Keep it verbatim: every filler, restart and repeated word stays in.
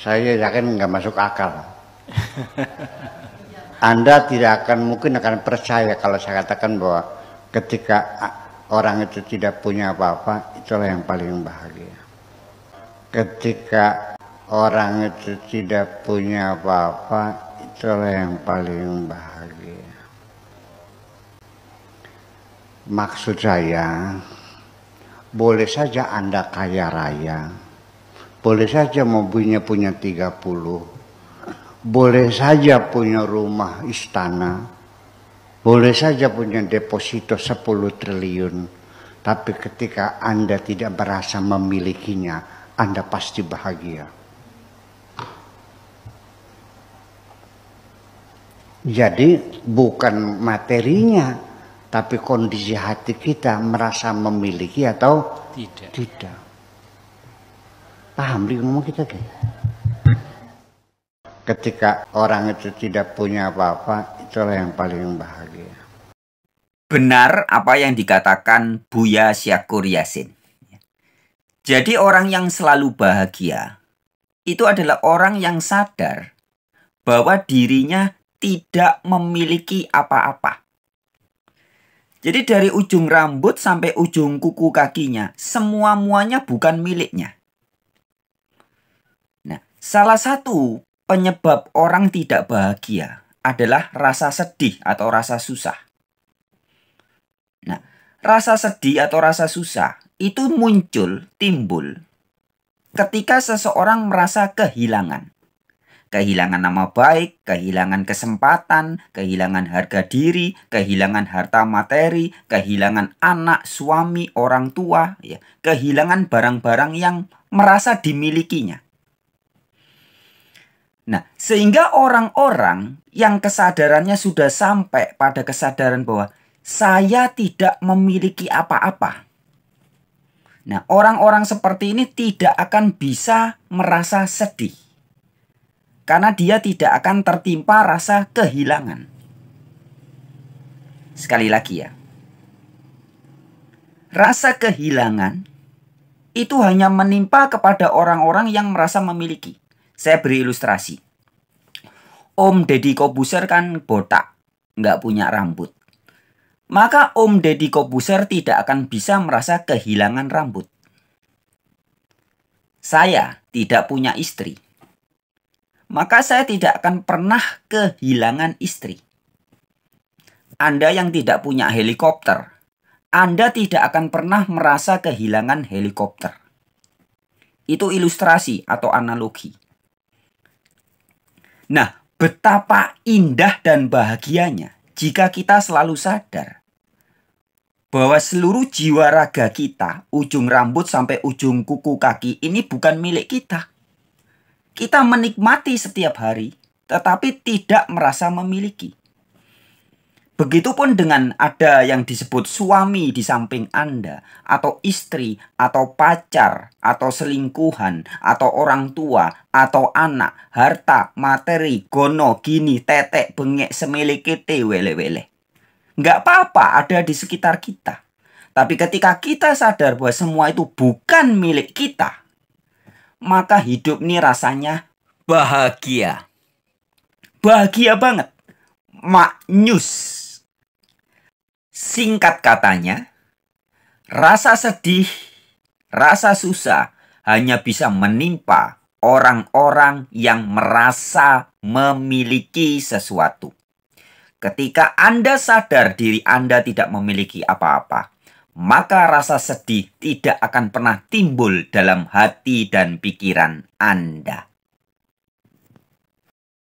saya yakin nggak masuk akal. Anda tidak akan mungkin akan percaya kalau saya katakan bahwa ketika orang itu tidak punya apa-apa, itulah yang paling bahagia. Ketika orang itu tidak punya apa-apa, itulah yang paling bahagia. Maksud saya, boleh saja Anda kaya raya, boleh saja mobilnya punya tiga puluh, boleh saja punya rumah istana, boleh saja punya deposito sepuluh triliun, tapi ketika Anda tidak merasa memilikinya, Anda pasti bahagia. Jadi bukan materinya, tapi kondisi hati kita merasa memiliki atau tidak. Tidak. Paham ngomong kita kan? Ketika orang itu tidak punya apa-apa, itulah yang paling bahagia. Benar apa yang dikatakan Buya Syakur Yasin. Jadi orang yang selalu bahagia itu adalah orang yang sadar bahwa dirinya tidak memiliki apa-apa. Jadi dari ujung rambut sampai ujung kuku kakinya, semua-muanya bukan miliknya. Nah, salah satu penyebab orang tidak bahagia adalah rasa sedih atau rasa susah. Nah, rasa sedih atau rasa susah itu muncul, timbul ketika seseorang merasa kehilangan. Kehilangan nama baik, kehilangan kesempatan, kehilangan harga diri, kehilangan harta materi, kehilangan anak, suami, orang tua, ya, kehilangan barang-barang yang merasa dimilikinya. Nah, sehingga orang-orang yang kesadarannya sudah sampai pada kesadaran bahwa saya tidak memiliki apa-apa. Nah, orang-orang seperti ini tidak akan bisa merasa sedih, karena dia tidak akan tertimpa rasa kehilangan. Sekali lagi ya, rasa kehilangan itu hanya menimpa kepada orang-orang yang merasa memiliki. Saya beri ilustrasi. Om Deddy Kobuser kan botak, nggak punya rambut. Maka Om Deddy Kobuser tidak akan bisa merasa kehilangan rambut. Saya tidak punya istri, maka saya tidak akan pernah kehilangan istri. Anda yang tidak punya helikopter, Anda tidak akan pernah merasa kehilangan helikopter. Itu ilustrasi atau analogi. Nah, betapa indah dan bahagianya jika kita selalu sadar bahwa seluruh jiwa raga kita, ujung rambut sampai ujung kuku kaki ini bukan milik kita. Kita menikmati setiap hari, tetapi tidak merasa memiliki. Begitupun dengan ada yang disebut suami di samping Anda, atau istri, atau pacar, atau selingkuhan, atau orang tua, atau anak, harta, materi, gono, gini, tetek, bengek, semiliki, wele-wele. Nggak apa-apa ada di sekitar kita. Tapi ketika kita sadar bahwa semua itu bukan milik kita, maka hidup ini rasanya bahagia. Bahagia banget. Maknyus. Singkat katanya, rasa sedih, rasa susah hanya bisa menimpa orang-orang yang merasa memiliki sesuatu. Ketika Anda sadar diri Anda tidak memiliki apa-apa, maka rasa sedih tidak akan pernah timbul dalam hati dan pikiran Anda.